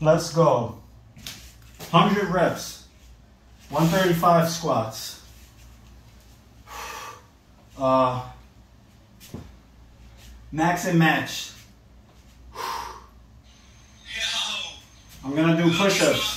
Let's go. 100 reps, 135 squats. Max and match. I'm gonna do push-ups.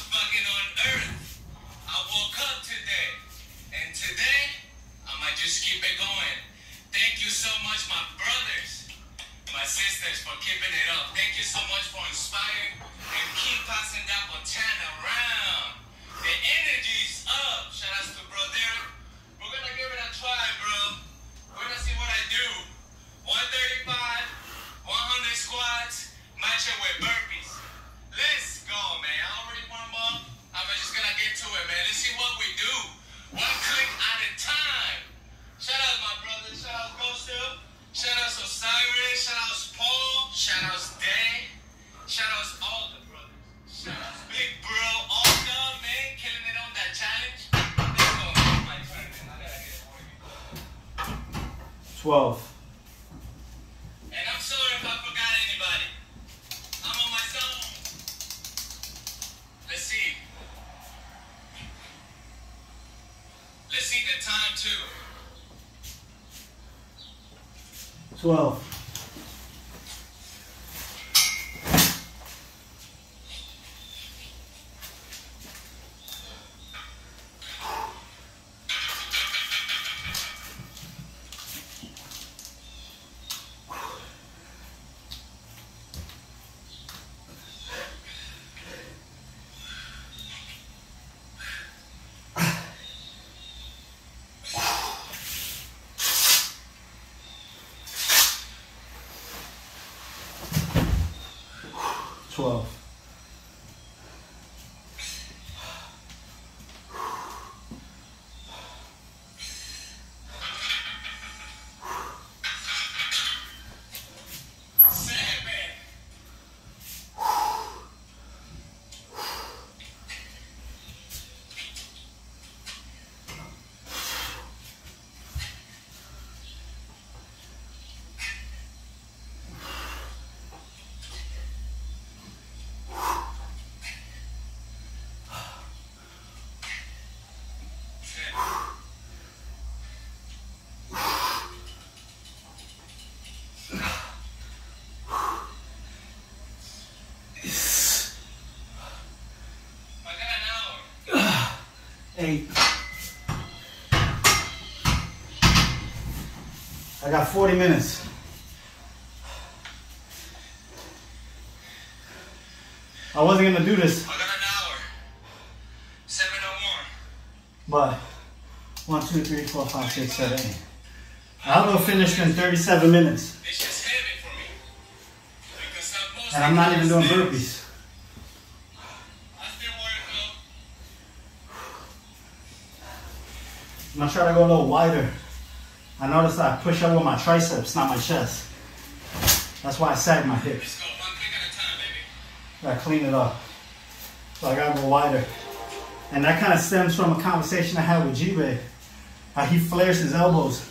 I got 40 minutes. I wasn't gonna do this. I got an hour. 7 or more. But 1, 2, 3, 4, 5, 6, 7, 8. Aldo finished in 37 minutes. It's just heavy for me. Because and I'm not even doing burpees. I'm gonna try to go a little wider. I noticed I push up with my triceps, not my chest. That's why I sag my hips. Let's go, one thing at a time, baby. Gotta clean it up. So I gotta go wider. And that kind of stems from a conversation I had with J-Bay. How he flares his elbows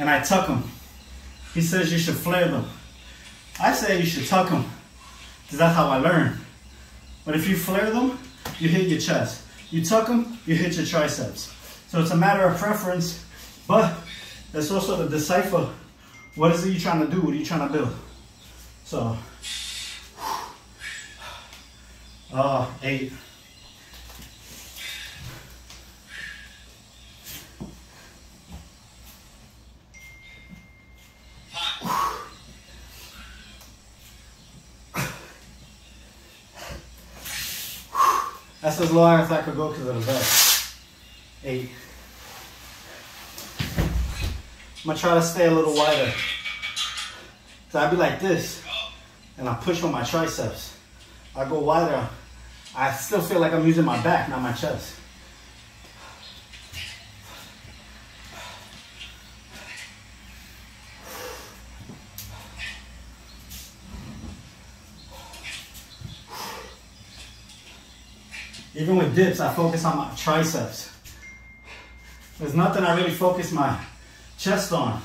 and I tuck them. He says you should flare them. I say you should tuck them because that's how I learn. But if you flare them, you hit your chest. You tuck them, you hit your triceps. So it's a matter of preference, but it's also to decipher what is it you're trying to do, what are you trying to build. So, 8. That's as low as I could go because of the back. 8. I'm gonna try to stay a little wider. So I be like this, and I push on my triceps. I go wider. I still feel like I'm using my back, not my chest. Even with dips, I focus on my triceps. There's nothing I really focus my chest on,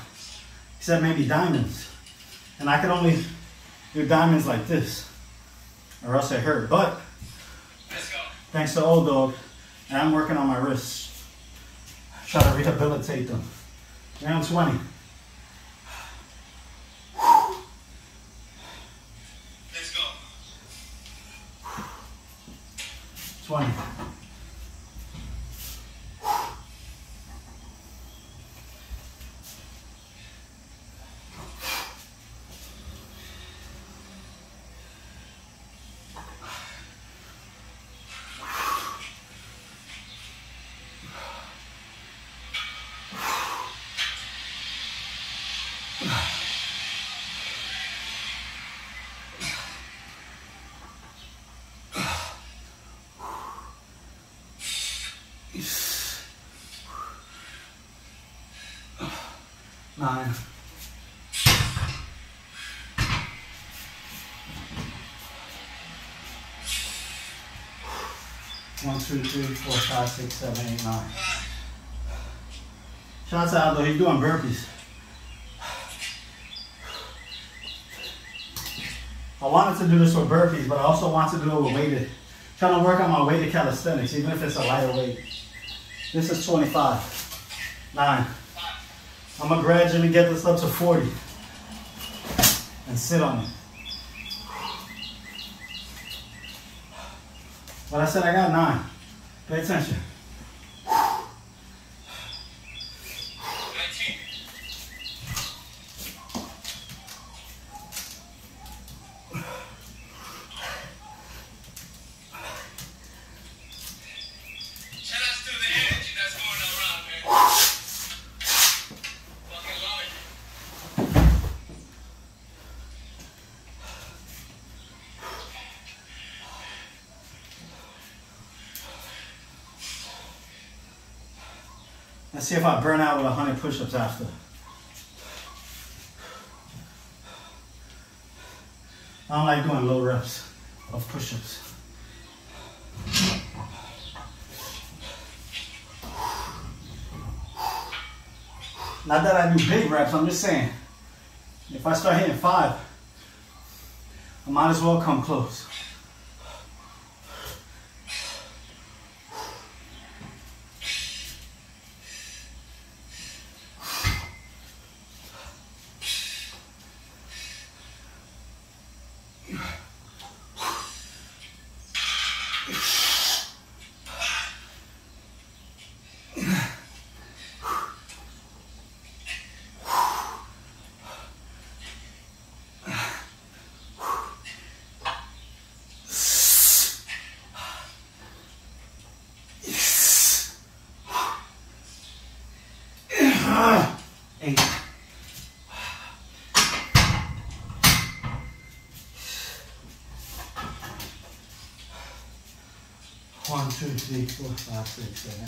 except maybe diamonds. And I could only do diamonds like this, or else it hurt. But thanks to Old Dog, and I'm working on my wrists. Try to rehabilitate them. Round 20. Let's go. 20. 9. 1, 2, 3, 4, 5, 6, 7, 8, 9. Shout out to Aldo, he's doing burpees. I wanted to do this with burpees, but I also want to do it with weighted. Trying to work on my weighted calisthenics, even if it's a lighter weight. This is 25. 9. I'm going to gradually get this up to 40 and sit on it. But I said I got 9. Pay attention. 19. 20. Let's see if I burn out with 100 push-ups after. I don't like doing low reps of push-ups. Not that I do big reps, I'm just saying. If I start hitting 5, I might as well come close. 8. 1, 2, 3, 4, 5, 6, 7,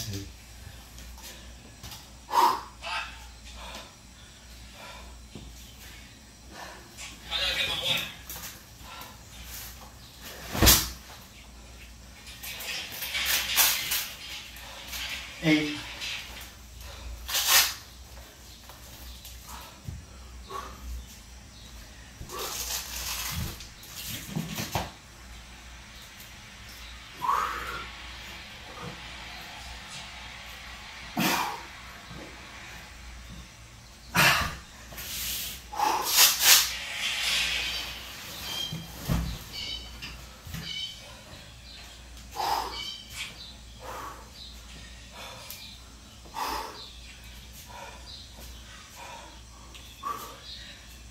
8. 8.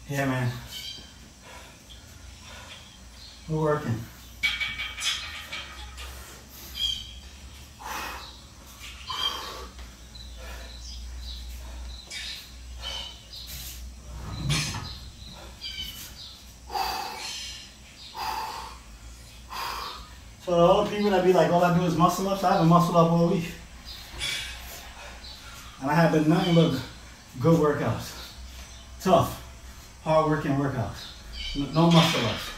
Yeah, man. We're working. So the old people that be like, all I do is muscle ups, I haven't muscle up all week. And I have been nothing but good workouts. Tough. Hard working workouts. No muscle ups.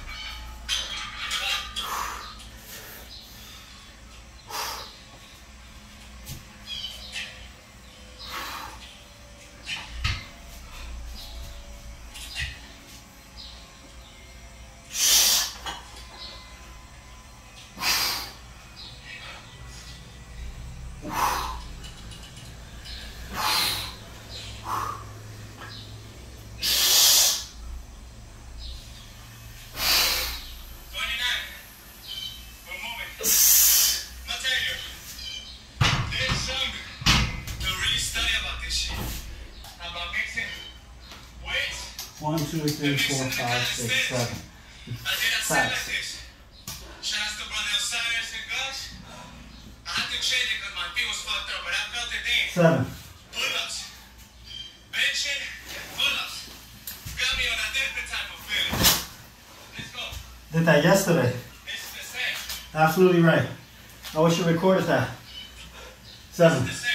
Now tell you, there's something to really study about this shit. About mixing weights. 1, 2, 3, 4, 5, 6, 7. I did a set like this. Shouts to Brother Osiris and Gus. I had to change it because my feet was fucked up, but I felt it in. 7. Pull-ups. Benching and pull-ups. Got me on a different type of feeling. Let's go. Did that yesterday. It's the same. Absolutely right. I wish you recorded that. 7. It's the same.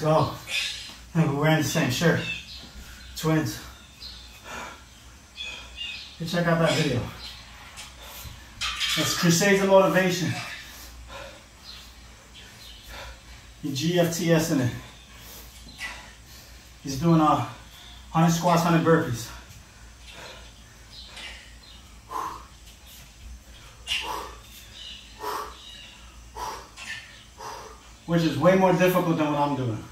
12. Sure. Twins. You check out that video. That's Crusades of Motivation. Your GFTS in it. He's doing 100 squats, 100 burpees. Which is way more difficult than what I'm doing.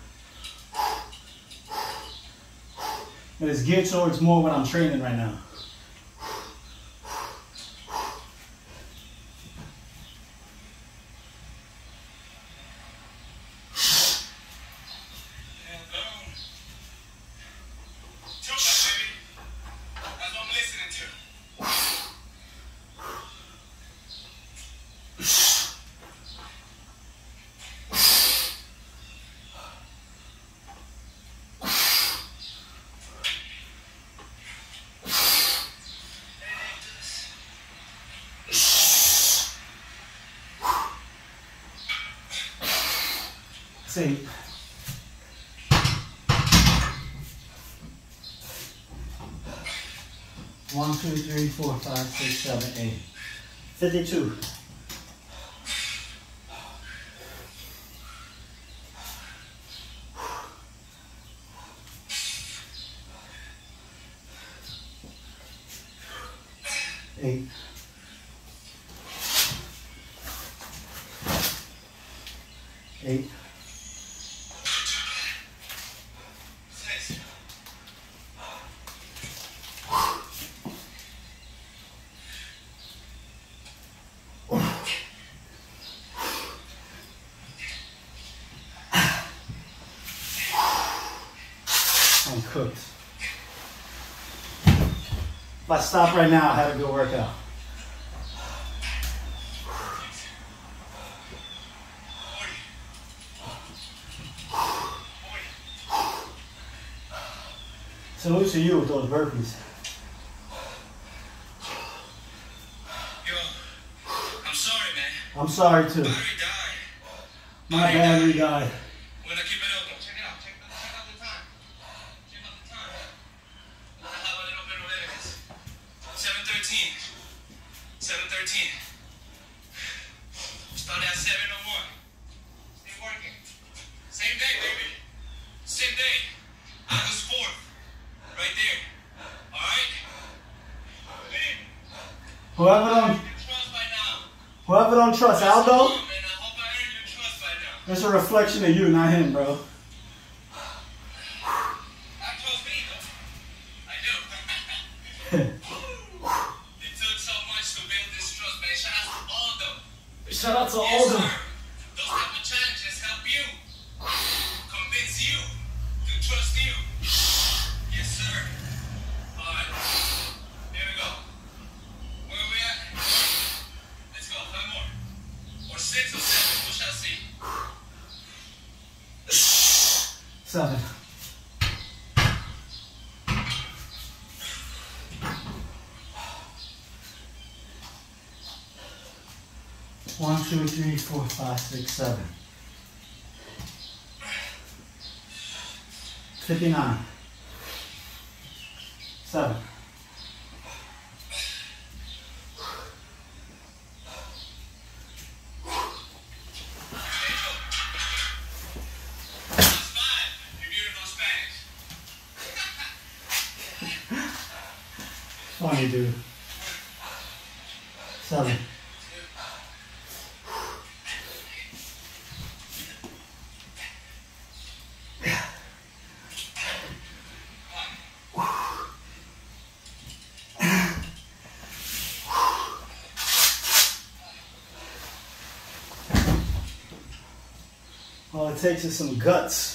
But it's geared towards more what I'm training right now. See, one, two, three, four, five, six, seven, eight. 52. Cooked. If I stop right now, I had a good workout. Salute to you with those burpees. Yo, I'm sorry, man. I'm sorry too. My battery died. Trust Aldo? That's a reflection of you, not him, bro. I do. It took so much to build this trust, man. Shout out to Aldo. Shout out to Aldo. Those type of challenges help you, convince you to trust you. Yes, sir. All right. Here we go. Where are we at? Let's go. 5 more. Or 6 or 7, we shall see. 7. 1, 2, 3, 4, 5, 6, 7. 59. 7. 8. 22, 7. All it takes is some guts.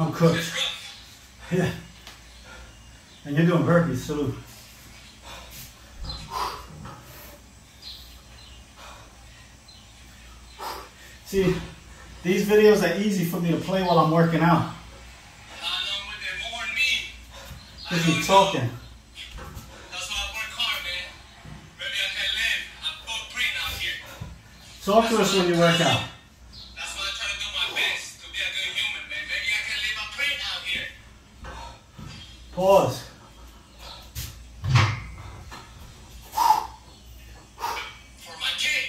I'm cooked. Yeah. And you're doing burpees, so. See, these videos are easy for me to play while I'm working out. Because you're talking. That's why I work hard, man. Maybe I can live. I'm both green out here. Talk to us when you work out. Pause. For my kid.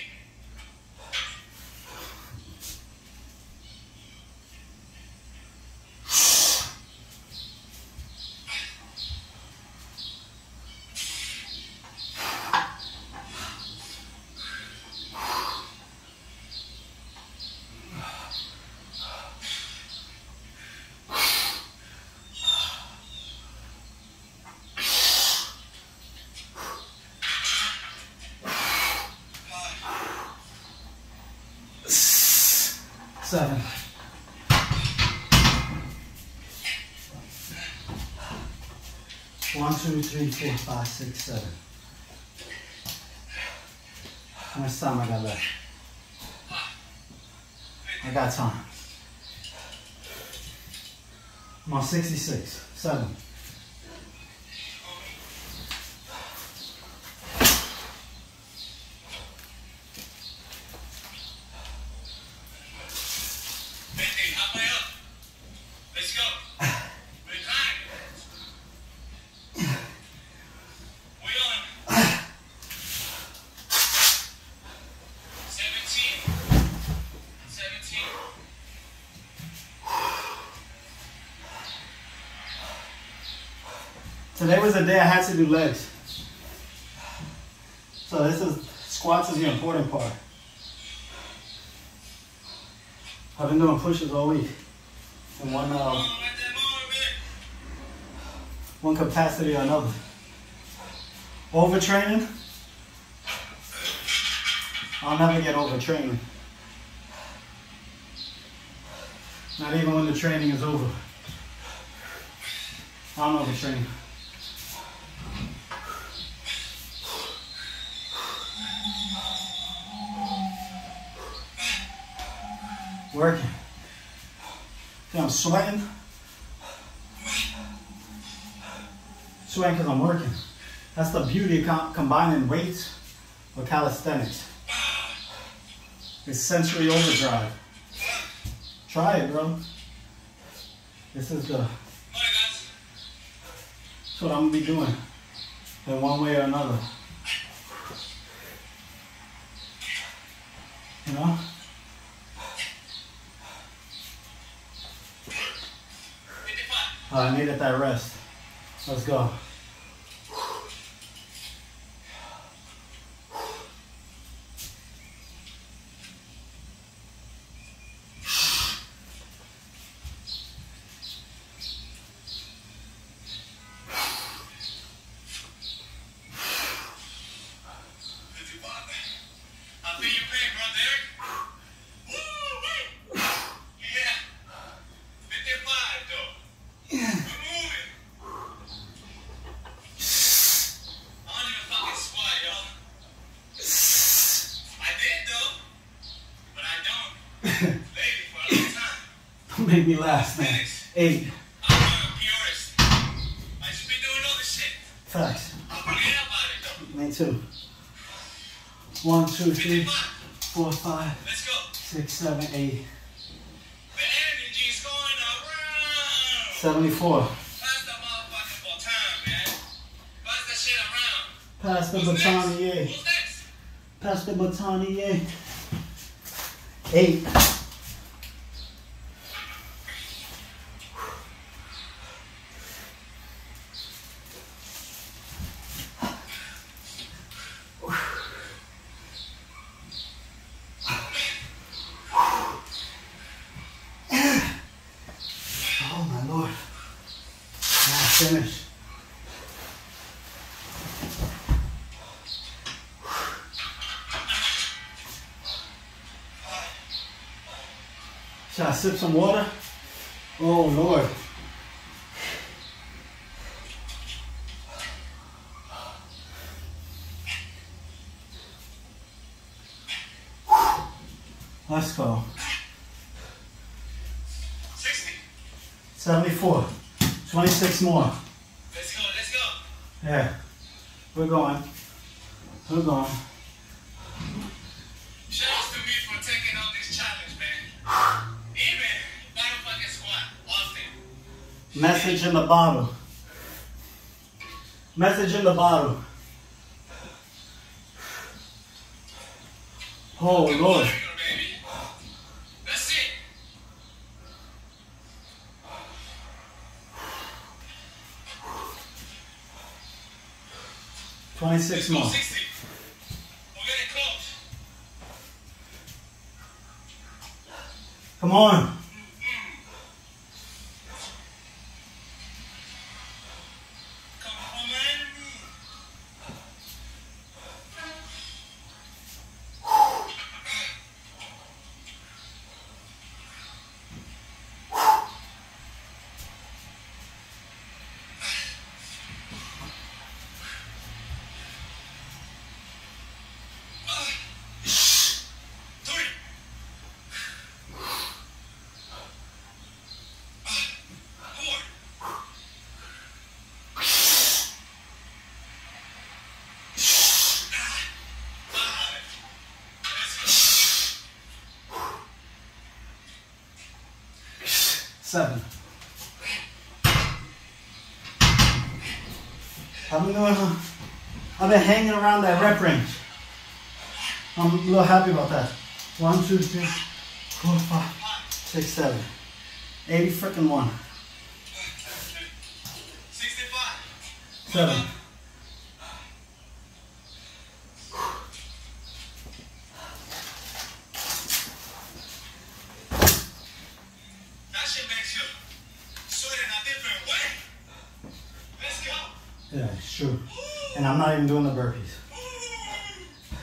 Seven. One, two, three, four, five, six, seven. How much time I got left? I got time. I'm on 66. 7. Today was the day I had to do legs. So squats is the important part. I've been doing push-ups all week. In one capacity or another. Overtraining? I'll never get overtraining. Not even when the training is over. I'm overtraining. Working. See, I'm sweating. Sweating because I'm working. That's the beauty of combining weights with calisthenics. It's sensory overdrive. Try it, bro. That's what I'm going to be doing in one way or another. You know? I needed that rest. Let's go. Made me laugh, man. 8. I'm a purist. I should be doing all this shit. Facts. I'm forgetting about it, though. Me too. 1, 2, 3, 4, 5, 6, 7, 8. The energy's going around. 74. That's the motherfucking full time. Pass the baton, yeah. Pass the baton, yeah. 8. Finish. Shall I sip some water? Oh Lord. Let's go. 60. 74. 26 more. Let's go, let's go. Yeah, we're going. We're going. Shout out to me for taking on this challenge, man. Even bottle fucking squat, often. Message in the bottle. Message in the bottle. Oh, Lord. Six more. 60. We're getting close. Come on. Come on, man. Seven. I've been hanging around that rep range. I'm a little happy about that. 1, 2, 3, 4, 5, 6, 7. 80 freaking one. 65. 7.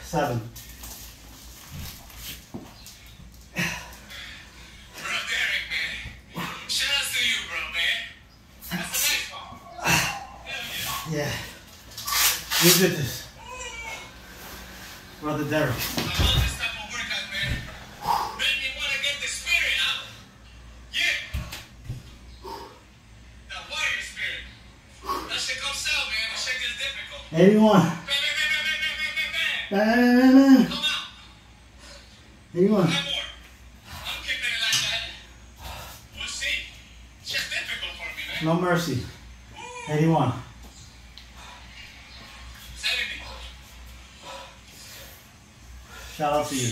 7. Bro, Derek, man. Shout out to you, bro, man. That's a nice one. Hell yeah. Yeah. We did this. Brother Derek. I love this type of workout, man. Made me want to get the spirit out. Yeah. That warrior spirit. That shit comes out, man. That shit gets difficult. 81. Come on. Anyone? I'm keeping it like that. We'll see. It's just difficult for me, man. No mercy. 81. 70. Shout out to you. 80.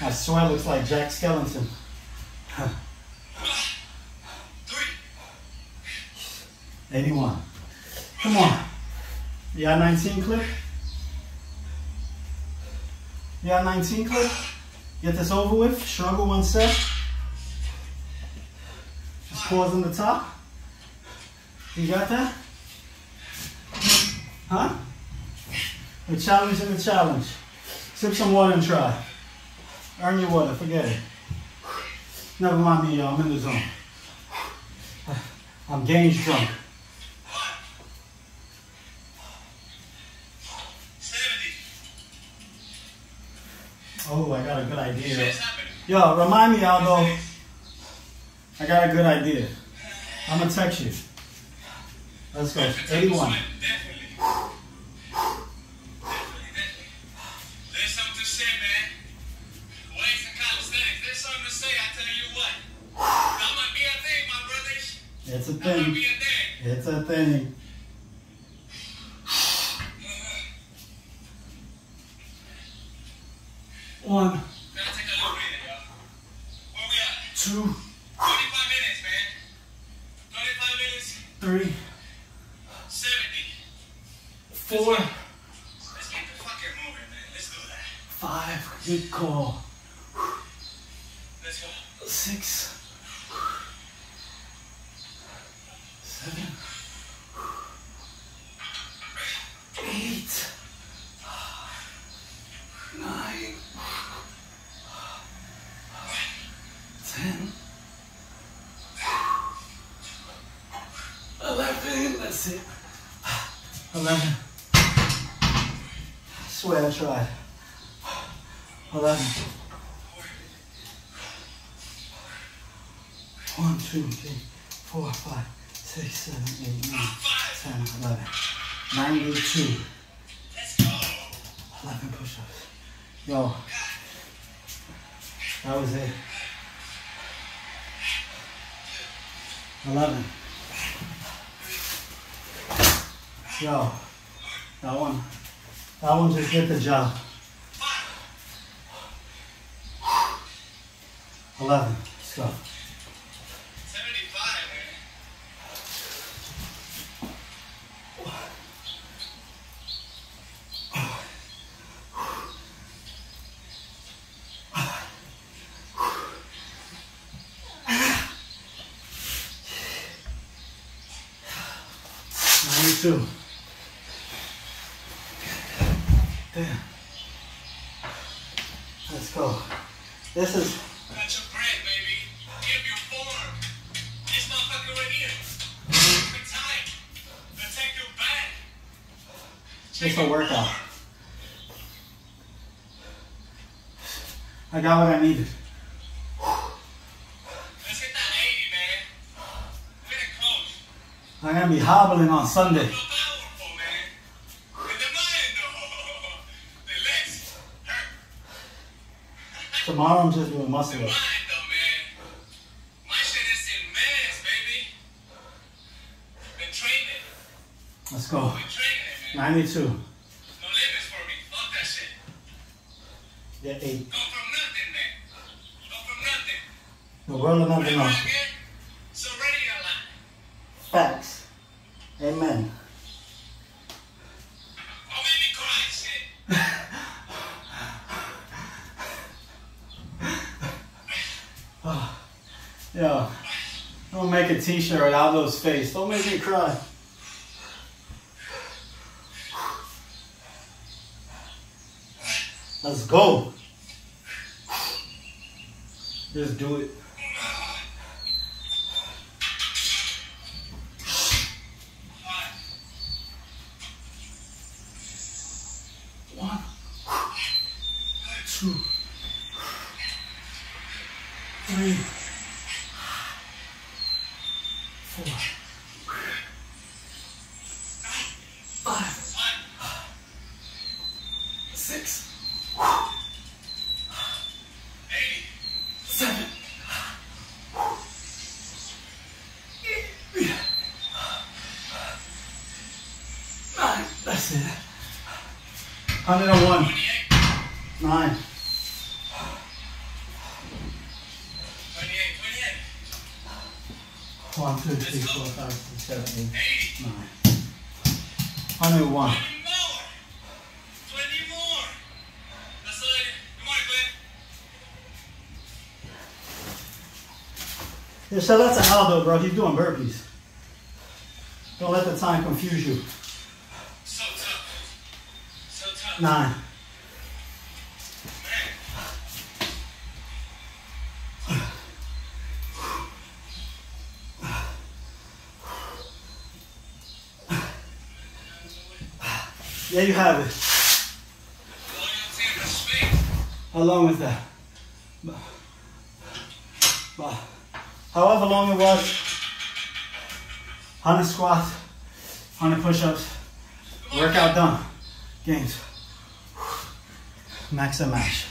I swear it looks like Jack Skellington. Huh. 81. Come on. You got 19 clip? You got 19 clip? Get this over with. Struggle one set. Just pause on the top. You got that? Huh? We're challenging the challenge. Sip some water and try. Earn your water. Forget it. Never mind me, y'all. I'm in the zone. I'm gains drunk. 70. Oh, I got a good idea. Yo, remind me, Aldo. I got a good idea. I'm gonna text you. Let's go. 81. There's something to say, man. Weights and calisthenics. There's something to say. It's a thing. It's a thing. One. Two. 35 minutes, man. 35 minutes. Three. 70. Four. Let's get the fucking moving, man. Let's do that. Five. Good call. Let's go. Six. 7, 8, 9, 10, 11, that's it, 11, I swear I tried, 11, 1, 2, 3, 4, 5, 6, 7, 8, 9, 10, 11, 92. Let's go. 11 push-ups. Yo. That was it. 11. Yo. That one. That one just did the job. 11. Let's go. 2. Damn. Let's go. This is... Got your bread, baby. Give your form. This motherfucker right here. Good time. Protect your back. Just a workout. I got what I needed. I'm going to be hobbling on Sunday. You're powerful, man. With the mind, though. The legs hurt. Tomorrow I'm just doing muscle up. The mind, though, man. My shit is in mass, baby. Been training. Let's go. Been training, man. 92. No limits for me. Fuck that shit. Yeah, 8. Go from nothing, man. Go from nothing. The world of nothing else. Facts. Amen. Don't make me cry, shit. Yeah. Don't make a t-shirt of Aldo's face. Don't make me cry. Let's go. Just do it. That's it. 101. 9. 28. 1, 2, 3, 4, 5, 6, 7, 8, 9. 101. 20 more. That's all I did. Good morning, Quinn. Yeah, shout out to Aldo, bro. He's doing burpees. Don't let the time confuse you. 9. Yeah, you have it. Along with that. But however long it was, 100 squats, 100 push-ups, workout done. Gains. Max and match.